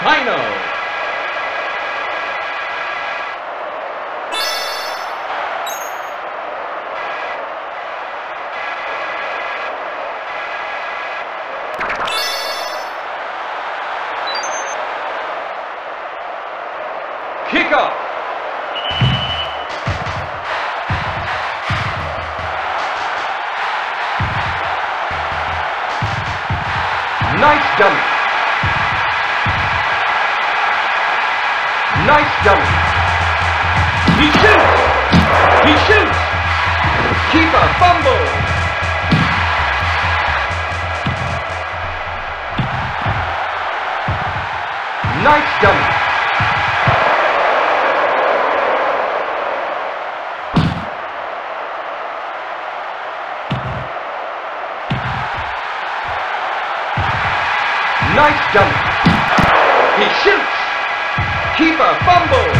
final. Kick off. Nice dummy. Nice dummy. He shoots. He shoots. Keeper fumbles. Nice dummy. Nice dummy. He shoots. Keeper fumbles.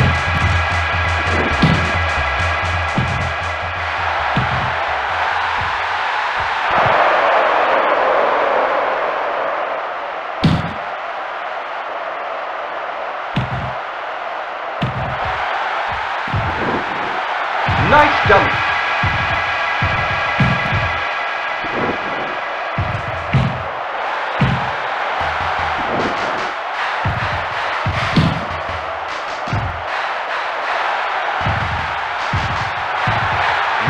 Nice dummy.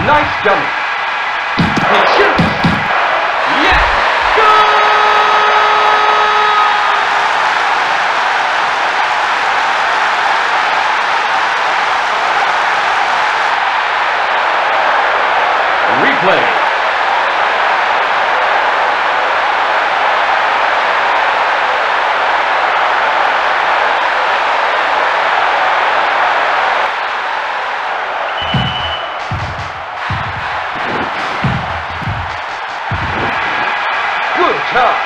Nice dummy. He shoots. Yes! Goal! Replay. Touch.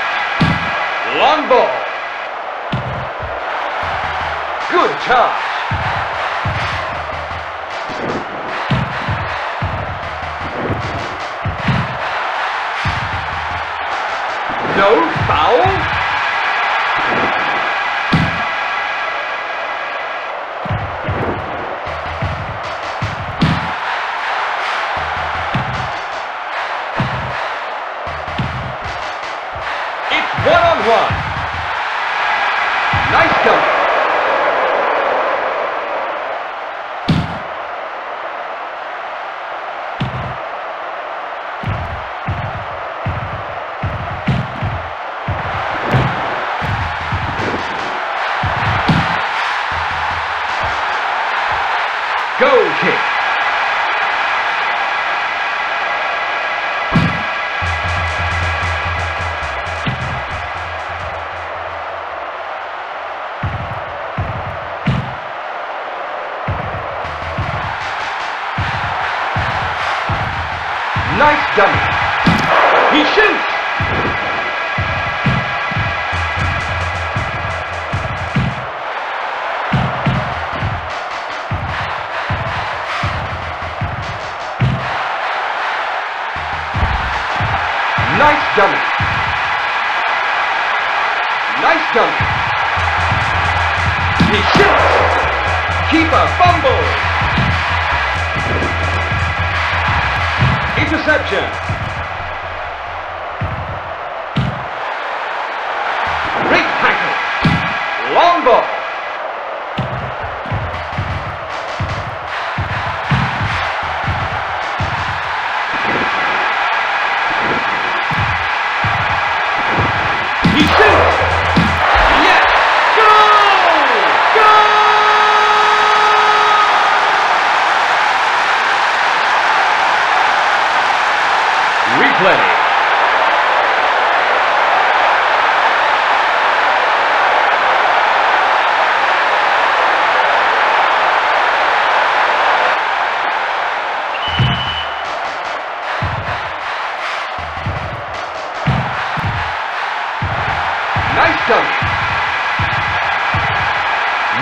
Long ball. Good touch. No foul. One-on-one. Nice jump. Goal kick. Nice dummy. He shoots. Nice dummy. Nice dummy. He shoots. Keeper fumbles. Interception. Great tackle. Long ball. He shoots. Yes. Goal. Replay. Nice dummy.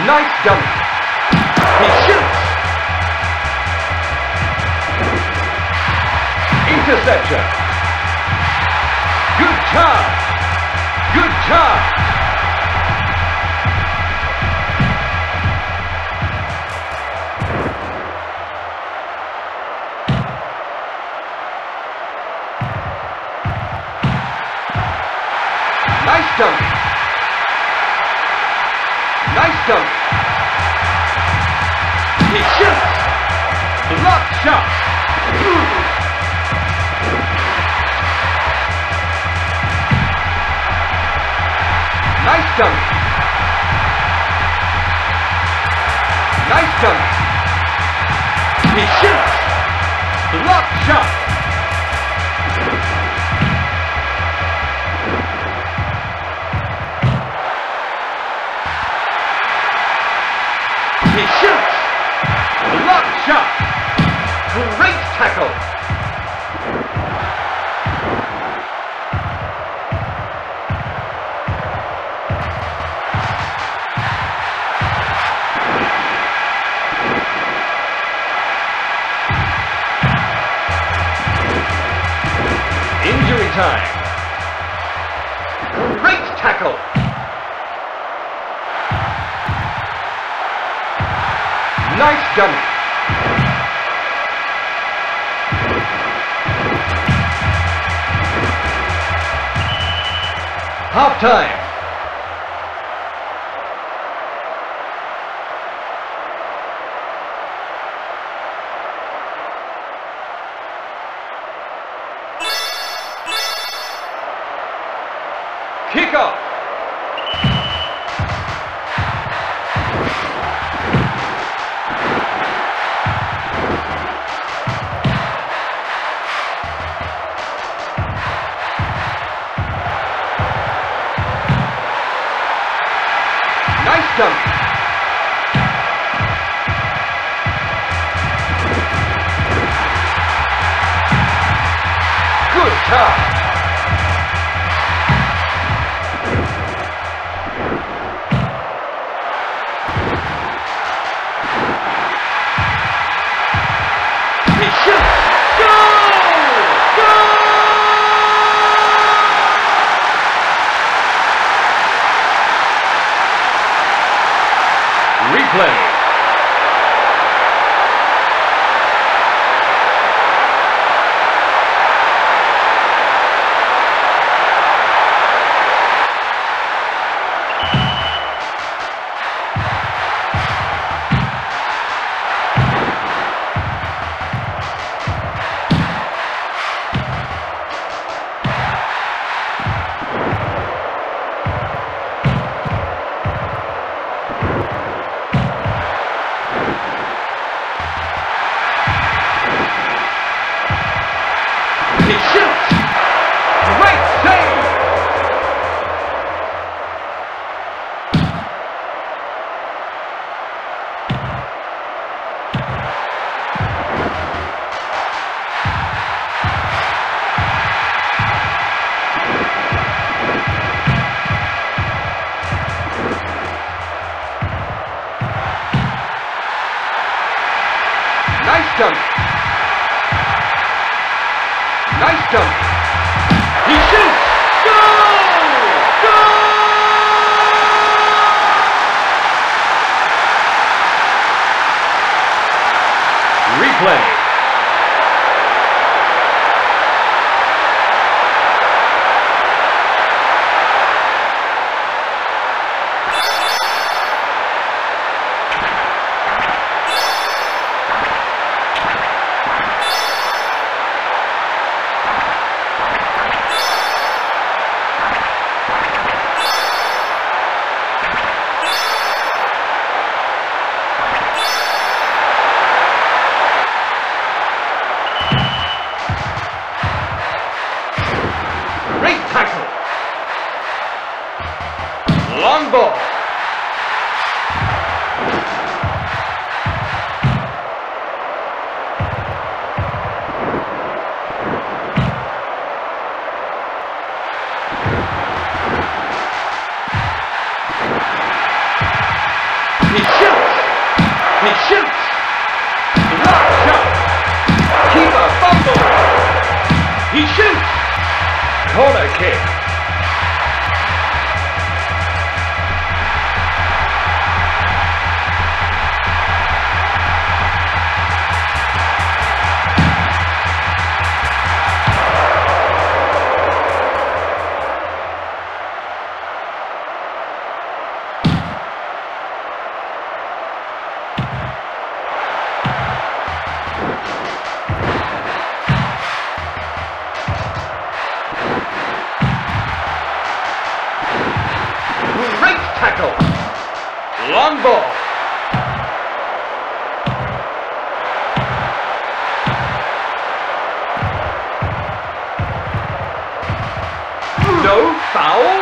Nice dummy. He shoots. Interception. Good job. Good job. system. He shoots. Block shot. Nice dunk. Nice dunk. He shoots. Block shot. He shoots! Block shot! Great tackle! Injury time! Great tackle! Nice dunk. Half time. Kick off. Dunk. Good job. He shoots. Play. He shoots! Great save! Nice dunk! Nice dunk. He shoots. Goal! Goal! Replay. Long ball. He shoots. He shoots. Block shot. Keeper fumble. He shoots. Corner kick. tackle. Long ball. No foul.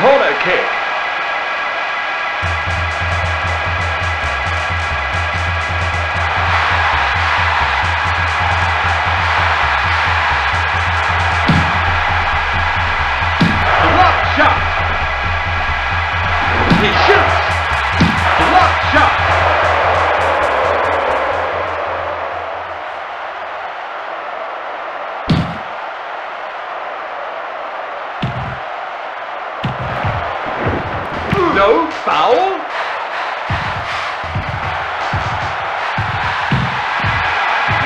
Corner kick. He shoots! Block shot! No foul!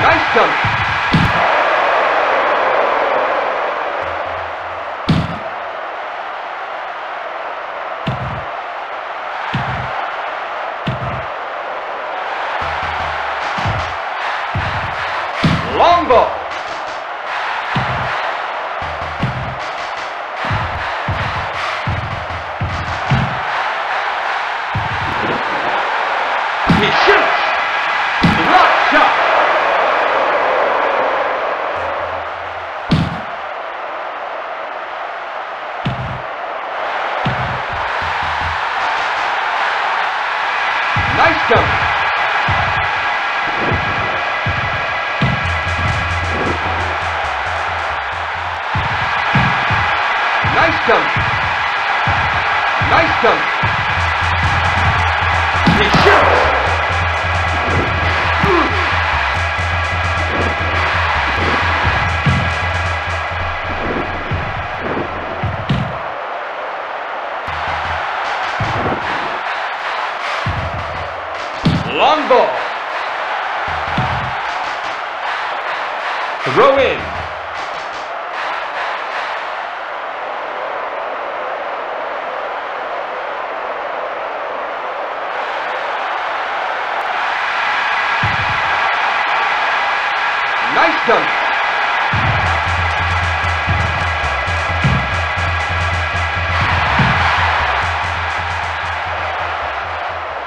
Nice dunk! Long ball. He shoots. Block shot. Nice dunk. Nice dunk. Nice dunk. He shoots. Long ball. Throw in. Nice dunk.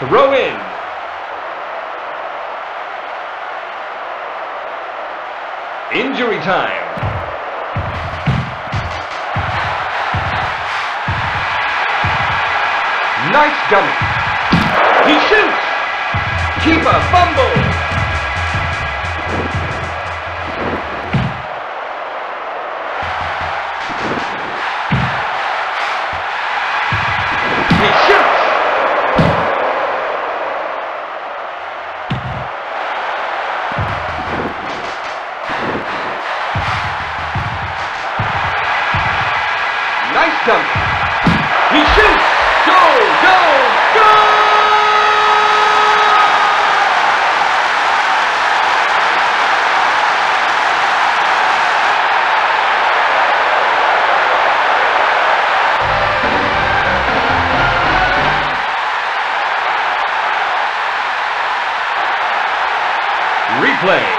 Throw in. Injury time. Nice dunk. He shoots. Keeper fumbles. Nice dunk. He shoots. Go, go, go! Replay.